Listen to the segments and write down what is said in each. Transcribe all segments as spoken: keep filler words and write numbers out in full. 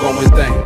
going thing.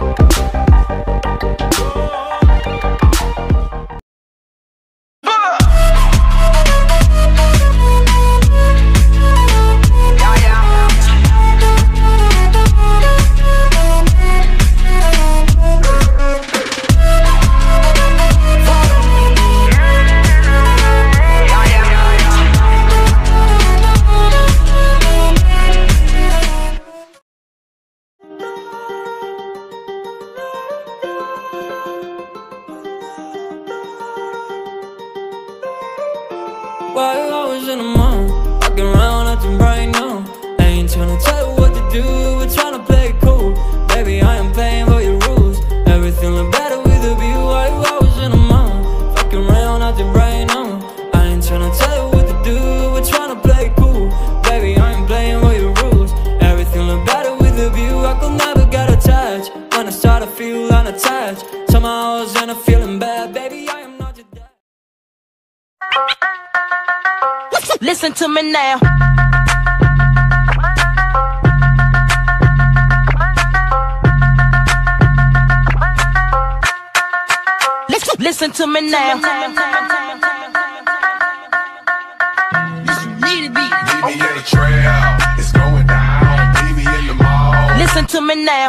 Why you always in the mind? Fucking around acting right now. I ain't tryna tell you what to do, we're tryna play it cool. Baby, I am playing by your rules. Everything look better with a view. Why you always in the mind? Fucking around acting right now. I ain't tryna tell you what to do, we're tryna play it cool. Baby, I am playing by your rules. Everything look better with a view. I could never get attached when I start to feel unattached. Somehow I was in a feeling bad, baby. I am not your dad. Listen to me now. Listen, listen to me now. Listen, need it be. Meet me in the trail. It's going down. Meet me in the mall. Listen to me now.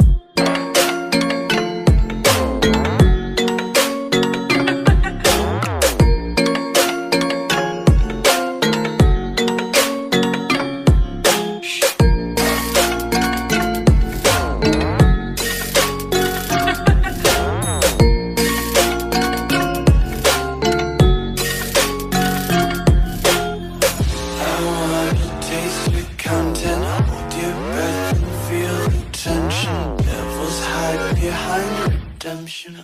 Behind redemption.